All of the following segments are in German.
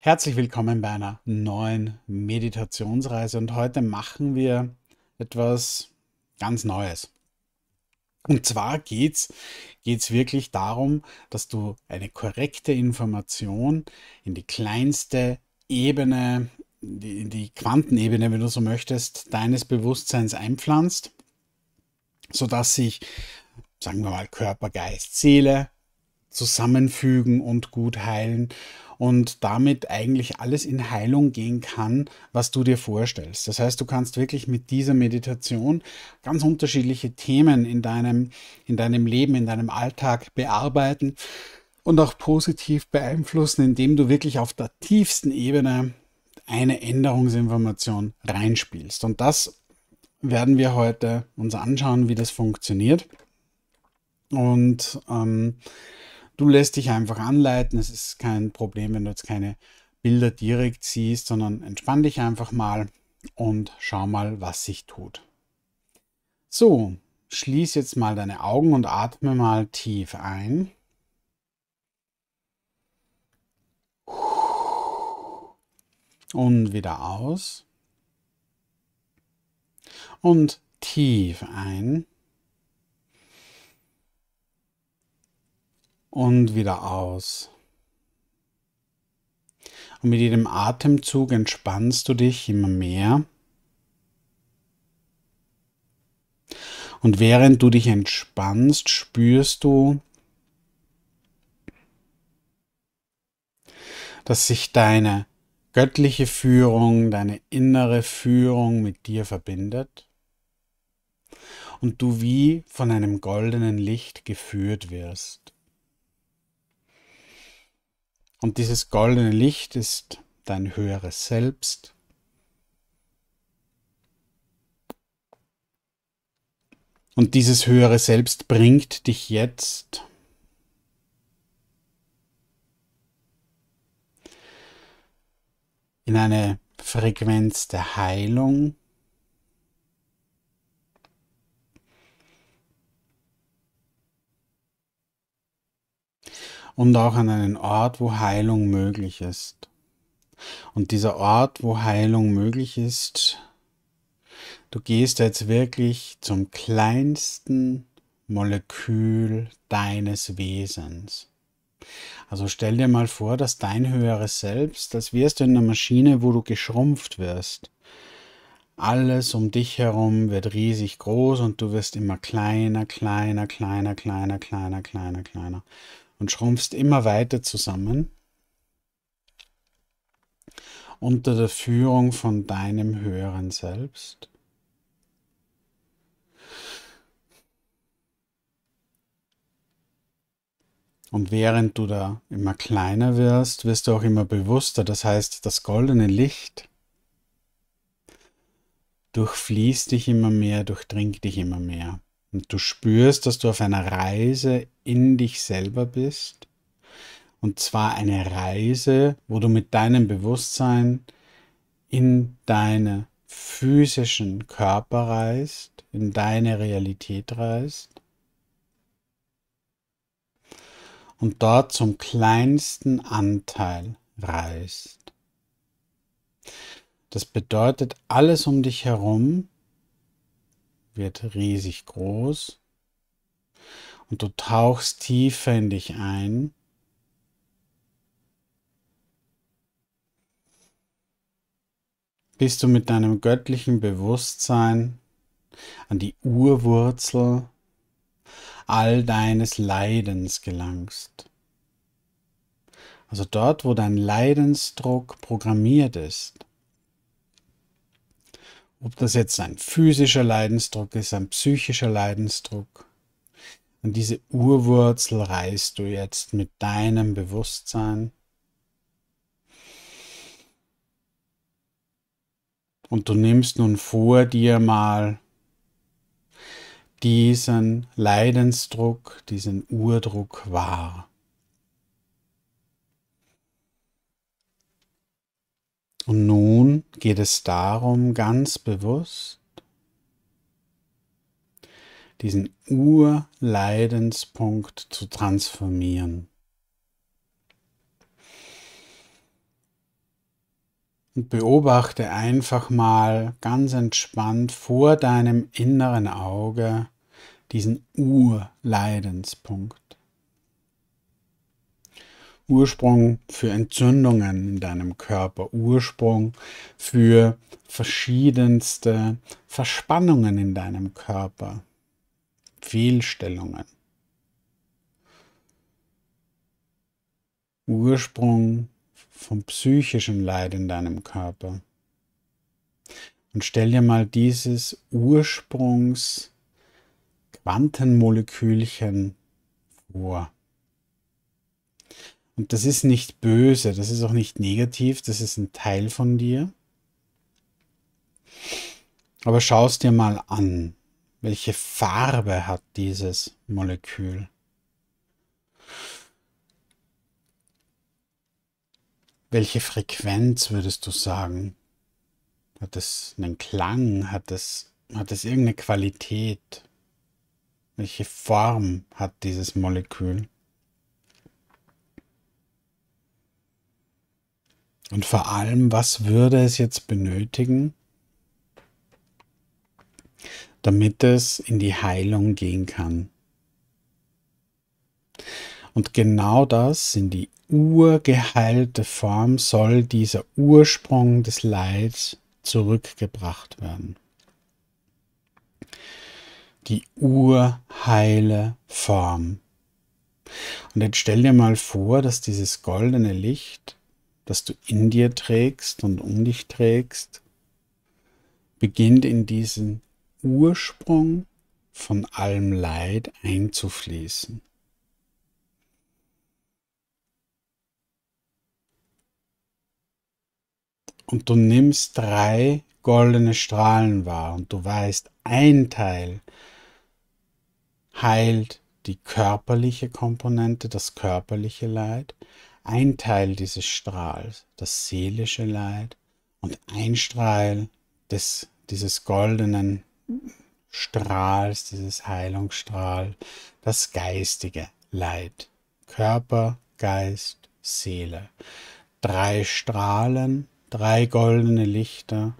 Herzlich willkommen bei einer neuen Meditationsreise und heute machen wir etwas ganz Neues. Und zwar geht's wirklich darum, dass du eine korrekte Information in die kleinste Ebene, in die Quantenebene, wenn du so möchtest, deines Bewusstseins einpflanzt, sodass sich, sagen wir mal, Körper, Geist, Seele zusammenfügen und gut heilen und damit eigentlich alles in Heilung gehen kann, was du dir vorstellst. Das heißt, du kannst wirklich mit dieser Meditation ganz unterschiedliche Themen in deinem Leben, in deinem Alltag bearbeiten und auch positiv beeinflussen, indem du wirklich auf der tiefsten Ebene eine Änderungsinformation reinspielst. Und das werden wir heute uns anschauen, wie das funktioniert. Und du lässt dich einfach anleiten. Es ist kein Problem, wenn du jetzt keine Bilder direkt siehst, sondern entspann dich einfach mal und schau mal, was sich tut. So, schließ jetzt mal deine Augen und atme mal tief ein. Und wieder aus. Und tief ein. Und wieder aus. Und mit jedem Atemzug entspannst du dich immer mehr. Und während du dich entspannst, spürst du, dass sich deine göttliche Führung, deine innere Führung mit dir verbindet und du wie von einem goldenen Licht geführt wirst. Und dieses goldene Licht ist dein höheres Selbst. Und dieses höhere Selbst bringt dich jetzt in eine Frequenz der Heilung, und auch an einen Ort, wo Heilung möglich ist. Und dieser Ort, wo Heilung möglich ist, du gehst jetzt wirklich zum kleinsten Molekül deines Wesens. Also stell dir mal vor, dass dein höheres Selbst, das wirst du in einer Maschine, wo du geschrumpft wirst. Alles um dich herum wird riesig groß und du wirst immer kleiner, kleiner, kleiner, kleiner, kleiner, kleiner, kleiner. Und schrumpfst immer weiter zusammen unter der Führung von deinem höheren Selbst. Und während du da immer kleiner wirst, wirst du auch immer bewusster. Das heißt, das goldene Licht durchfließt dich immer mehr, durchdringt dich immer mehr. Und du spürst, dass du auf einer Reise in dich selber bist. Und zwar eine Reise, wo du mit deinem Bewusstsein in deinen physischen Körper reist, in deine Realität reist. Und dort zum kleinsten Anteil reist. Das bedeutet, alles um dich herum wird riesig groß und du tauchst tiefer in dich ein bis du mit deinem göttlichen Bewusstsein an die Urwurzel all deines Leidens gelangst. Also dort, wo dein Leidensdruck programmiert ist. Ob das jetzt ein physischer Leidensdruck ist, ein psychischer Leidensdruck. An diese Urwurzel reißt du jetzt mit deinem Bewusstsein. Und du nimmst nun vor dir mal diesen Leidensdruck, diesen Urdruck wahr. Und nun geht es darum, ganz bewusst diesen Urleidenspunkt zu transformieren. und beobachte einfach mal ganz entspannt vor deinem inneren Auge diesen Urleidenspunkt. Ursprung für Entzündungen in deinem Körper, Ursprung für verschiedenste Verspannungen in deinem Körper, Fehlstellungen. Ursprung vom psychischen Leid in deinem Körper. Und stell dir mal dieses Ursprungsquantenmolekülchen vor. Und das ist nicht böse, das ist auch nicht negativ, das ist ein Teil von dir. Aber schau es dir mal an, welche Farbe hat dieses Molekül? Welche Frequenz würdest du sagen? Hat es einen Klang? Hat es irgendeine Qualität? Welche Form hat dieses Molekül? Und vor allem, was würde es jetzt benötigen, damit es in die Heilung gehen kann? Und genau das, in die urgeheilte Form, soll dieser Ursprung des Leids zurückgebracht werden. Die urheile Form. Und jetzt stell dir mal vor, dass dieses goldene Licht, das du in dir trägst und um dich trägst, beginnt in diesen Ursprung von allem Leid einzufließen. Und du nimmst 3 goldene Strahlen wahr und du weißt, ein Teil heilt die körperliche Komponente, das körperliche Leid, ein Teil dieses Strahls, das seelische Leid, und ein Strahl dieses goldenen Strahls, dieses Heilungsstrahl, das geistige Leid. Körper, Geist, Seele. 3 Strahlen, 3 goldene Lichter,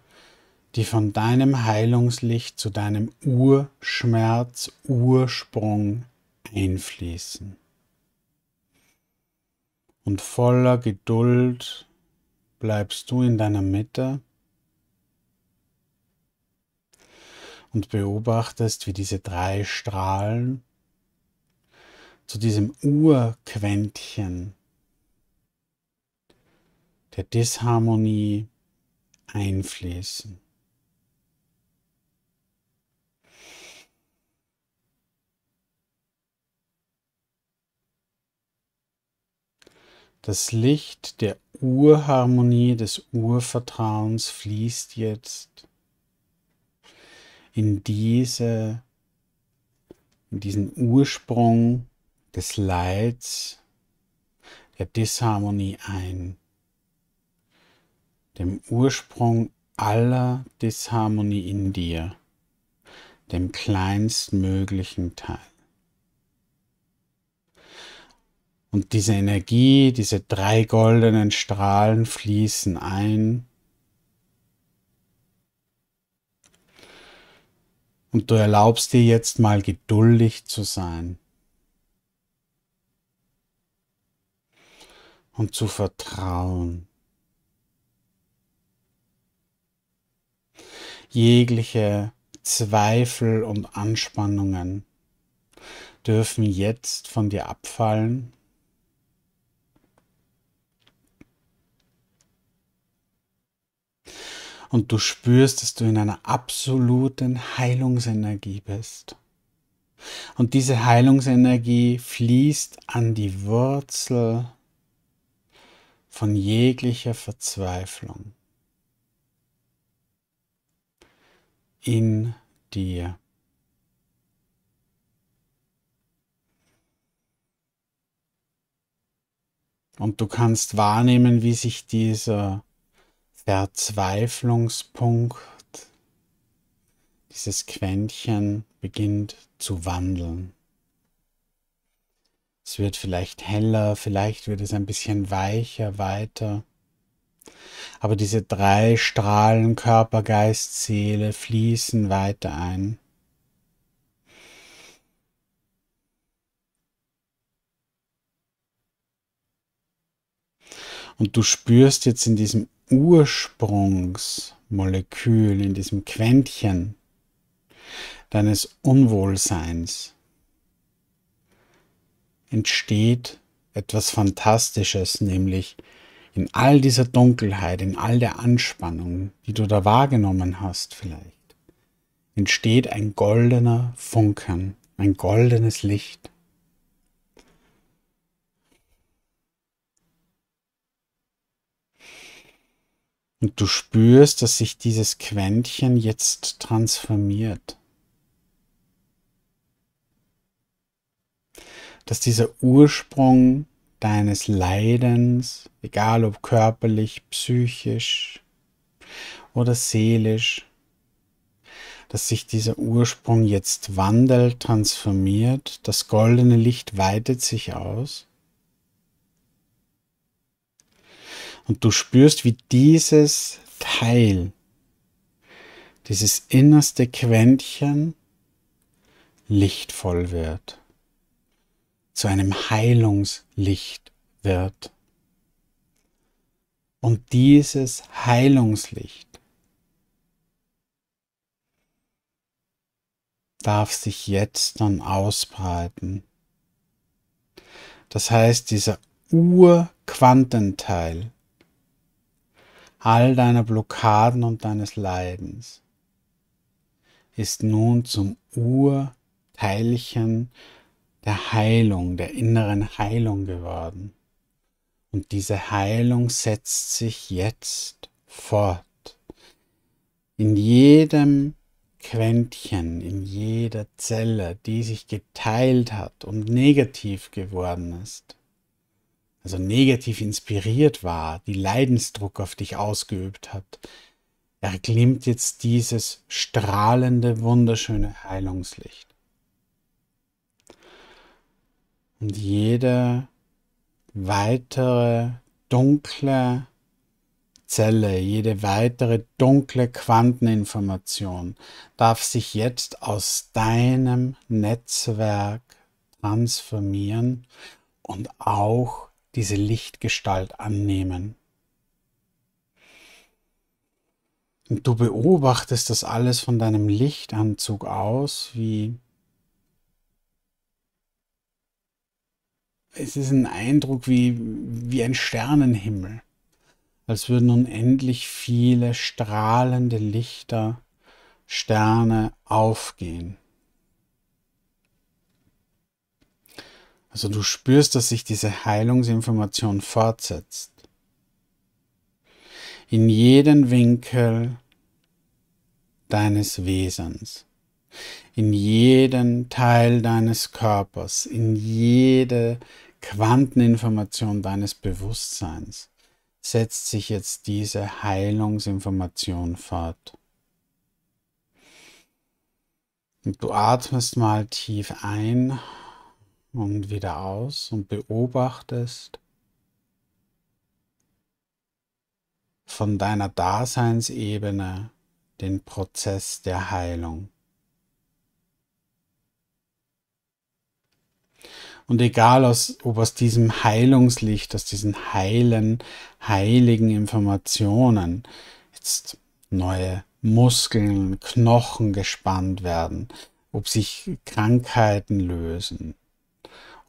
die von deinem Heilungslicht zu deinem Urschmerz, Ursprung einfließen. Und voller Geduld bleibst du in deiner Mitte und beobachtest, wie diese 3 Strahlen zu diesem Urquäntchen der Disharmonie einfließen. Das Licht der Urharmonie, des Urvertrauens fließt jetzt in diesen Ursprung des Leids, der Disharmonie ein. Dem Ursprung aller Disharmonie in dir, dem kleinstmöglichen Teil. Und diese Energie, diese 3 goldenen Strahlen fließen ein. Und du erlaubst dir jetzt mal geduldig zu sein. Und zu vertrauen. Jegliche Zweifel und Anspannungen dürfen jetzt von dir abfallen. Und du spürst, dass du in einer absoluten Heilungsenergie bist. Und diese Heilungsenergie fließt an die Wurzel von jeglicher Verzweiflung in dir. Und du kannst wahrnehmen, wie sich dieser Verzweiflungspunkt, dieses Quäntchen, beginnt zu wandeln. Es wird vielleicht heller, vielleicht wird es ein bisschen weicher, weiter. Aber diese drei Strahlen, Körper, Geist, Seele, fließen weiter ein. Und du spürst jetzt in diesem Ursprungsmolekül, in diesem Quäntchen deines Unwohlseins, entsteht etwas Fantastisches, nämlich in all dieser Dunkelheit, in all der Anspannung, die du da wahrgenommen hast vielleicht, entsteht ein goldener Funken, ein goldenes Licht. Und du spürst, dass sich dieses Quäntchen jetzt transformiert. Dass dieser Ursprung deines Leidens, egal ob körperlich, psychisch oder seelisch, dass sich dieser Ursprung jetzt wandelt, transformiert, das goldene Licht weitet sich aus. Und du spürst, wie dieses Teil, dieses innerste Quäntchen lichtvoll wird, zu einem Heilungslicht wird. Und dieses Heilungslicht darf sich jetzt dann ausbreiten. Das heißt, dieser Urquantenteil all deiner Blockaden und deines Leidens ist nun zum Urteilchen der Heilung, der inneren Heilung geworden. Und diese Heilung setzt sich jetzt fort. In jedem Quäntchen, in jeder Zelle, die sich geteilt hat und negativ geworden ist, also negativ inspiriert war, die Leidensdruck auf dich ausgeübt hat, erglimmt jetzt dieses strahlende, wunderschöne Heilungslicht. Und jede weitere dunkle Zelle, jede weitere dunkle Quanteninformation darf sich jetzt aus deinem Netzwerk transformieren und auch diese Lichtgestalt annehmen. Und du beobachtest das alles von deinem Lichtanzug aus, wie es ist ein Eindruck wie ein Sternenhimmel, als würden unendlich viele strahlende Lichter, Sterne aufgehen. Also du spürst, dass sich diese Heilungsinformation fortsetzt. In jeden Winkel deines Wesens, in jeden Teil deines Körpers, in jede Quanteninformation deines Bewusstseins setzt sich jetzt diese Heilungsinformation fort. Und du atmest mal tief ein und wieder aus und beobachtest von deiner Daseinsebene den Prozess der Heilung. Und egal, ob aus diesem Heilungslicht, aus diesen heiligen Informationen jetzt neue Muskeln, Knochen gespannt werden, ob sich Krankheiten lösen,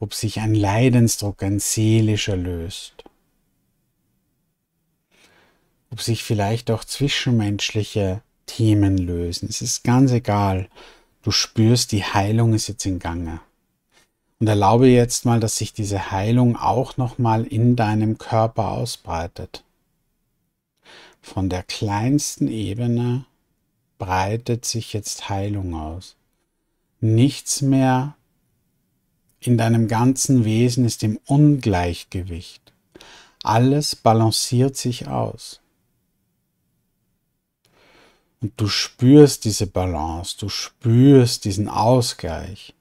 ob sich ein Leidensdruck, ein seelischer löst, ob sich vielleicht auch zwischenmenschliche Themen lösen. Es ist ganz egal, du spürst, die Heilung ist jetzt in Gange. Und erlaube jetzt mal, dass sich diese Heilung auch nochmal in deinem Körper ausbreitet. Von der kleinsten Ebene breitet sich jetzt Heilung aus. Nichts mehr in deinem ganzen Wesen ist im Ungleichgewicht. Alles balanciert sich aus. Und du spürst diese Balance, du spürst diesen Ausgleich.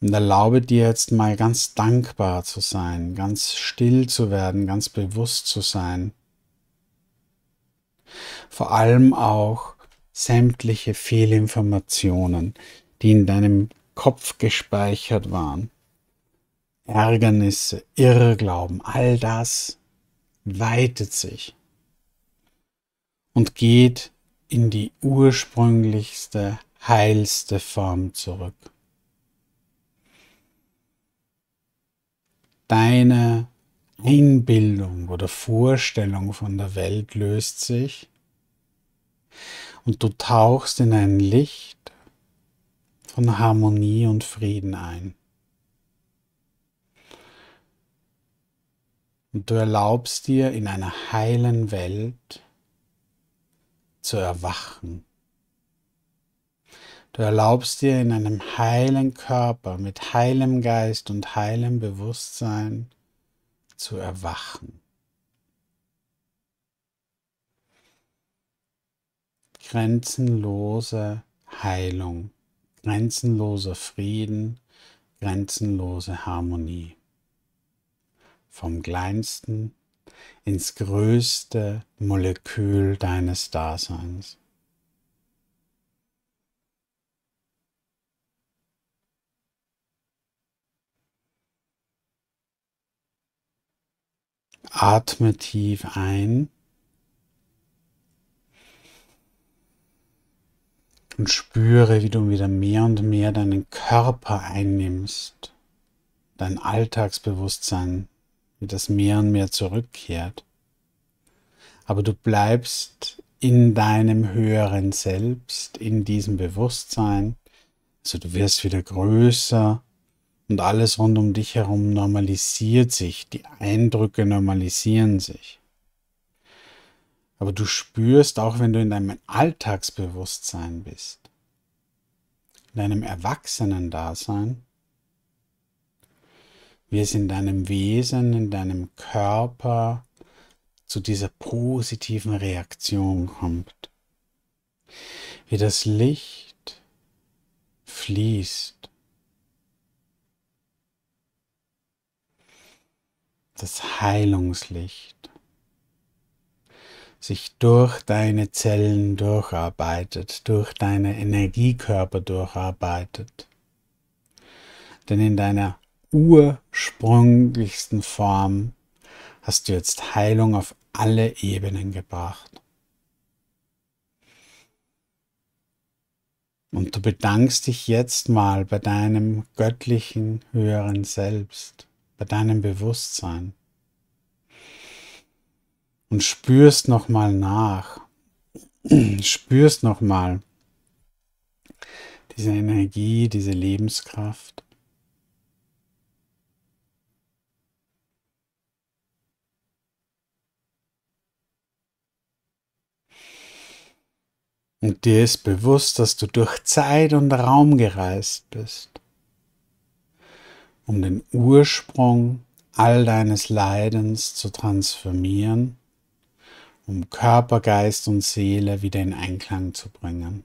Und erlaube dir jetzt mal ganz dankbar zu sein, ganz still zu werden, ganz bewusst zu sein. Vor allem auch sämtliche Fehlinformationen, die in deinem Kopf gespeichert waren. Ärgernisse, Irrglauben, all das weitet sich und geht in die ursprünglichste, heilste Form zurück. Deine Einbildung oder Vorstellung von der Welt löst sich und du tauchst in ein Licht von Harmonie und Frieden ein. Und du erlaubst dir, in einer heilen Welt zu erwachen. Du erlaubst dir, in einem heilen Körper, mit heilem Geist und heilem Bewusstsein zu erwachen. Grenzenlose Heilung, grenzenloser Frieden, grenzenlose Harmonie. Vom kleinsten ins größte Molekül deines Daseins. Atme tief ein und spüre, wie du wieder mehr und mehr deinen Körper einnimmst, dein Alltagsbewusstsein, wie das mehr und mehr zurückkehrt. Aber du bleibst in deinem höheren Selbst, in diesem Bewusstsein. Also du wirst wieder größer und alles rund um dich herum normalisiert sich. Die Eindrücke normalisieren sich. Aber du spürst, auch wenn du in deinem Alltagsbewusstsein bist, in deinem Erwachsenen-Dasein, wie es in deinem Wesen, in deinem Körper zu dieser positiven Reaktion kommt. Wie das Licht fließt. Das Heilungslicht sich durch deine Zellen durcharbeitet, durch deine Energiekörper durcharbeitet. Denn in deiner ursprünglichsten Form hast du jetzt Heilung auf alle Ebenen gebracht. Und du bedankst dich jetzt mal bei deinem göttlichen höheren Selbst, bei deinem Bewusstsein. Und spürst nochmal nach, spürst nochmal diese Energie, diese Lebenskraft. Und dir ist bewusst, dass du durch Zeit und Raum gereist bist, um den Ursprung all deines Leidens zu transformieren, um Körper, Geist und Seele wieder in Einklang zu bringen.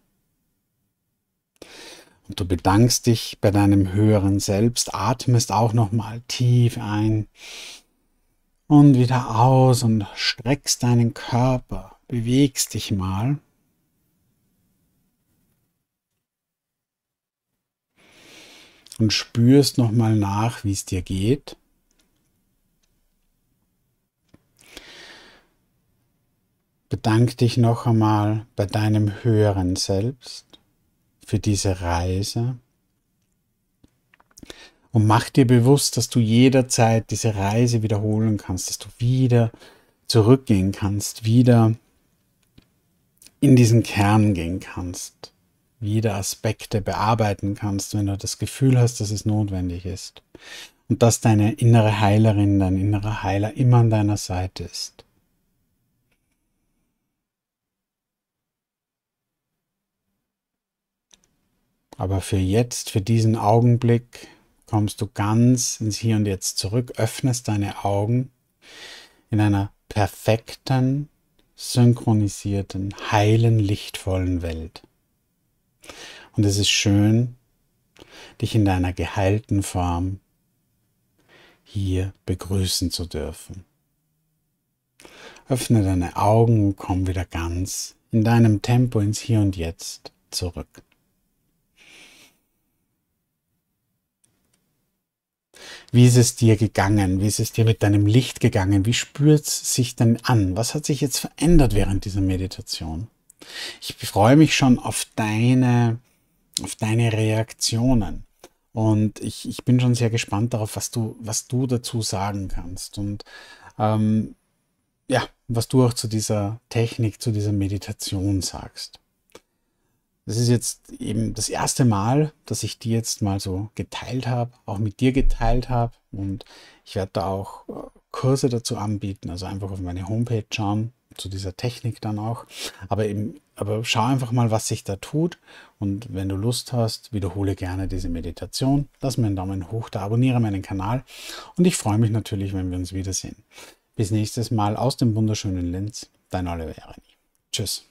Und du bedankst dich bei deinem höheren Selbst, atmest auch nochmal tief ein und wieder aus und streckst deinen Körper, bewegst dich mal. Und spürst nochmal nach, wie es dir geht. Bedank dich noch einmal bei deinem höheren Selbst für diese Reise. Und mach dir bewusst, dass du jederzeit diese Reise wiederholen kannst, dass du wieder zurückgehen kannst, wieder in diesen Kern gehen kannst. Wieder Aspekte bearbeiten kannst, wenn du das Gefühl hast, dass es notwendig ist. Und dass deine innere Heilerin, dein innerer Heiler immer an deiner Seite ist. Aber für jetzt, für diesen Augenblick, kommst du ganz ins Hier und Jetzt zurück, öffnest deine Augen in einer perfekten, synchronisierten, heilen, lichtvollen Welt. Und es ist schön, dich in deiner geheilten Form hier begrüßen zu dürfen. Öffne deine Augen und komm wieder ganz in deinem Tempo ins Hier und Jetzt zurück. Wie ist es dir gegangen? Wie ist es dir mit deinem Licht gegangen? Wie spürt es sich denn an? Was hat sich jetzt verändert während dieser Meditation? Ich freue mich schon auf deine Reaktionen. Und ich bin schon sehr gespannt darauf, was du dazu sagen kannst. Und ja, was du auch zu dieser Technik, zu dieser Meditation sagst. Das ist jetzt eben das erste Mal, dass ich die jetzt mal so geteilt habe, auch mit dir geteilt habe. Und ich werde da auch Kurse dazu anbieten, also einfach auf meine Homepage schauen, zu dieser Technik dann auch. Aber schau einfach mal, was sich da tut. Und wenn du Lust hast, wiederhole gerne diese Meditation. Lass mir einen Daumen hoch da, abonniere meinen Kanal. Und ich freue mich natürlich, wenn wir uns wiedersehen. Bis nächstes Mal aus dem wunderschönen Linz, dein Oliver Erenyi. Tschüss.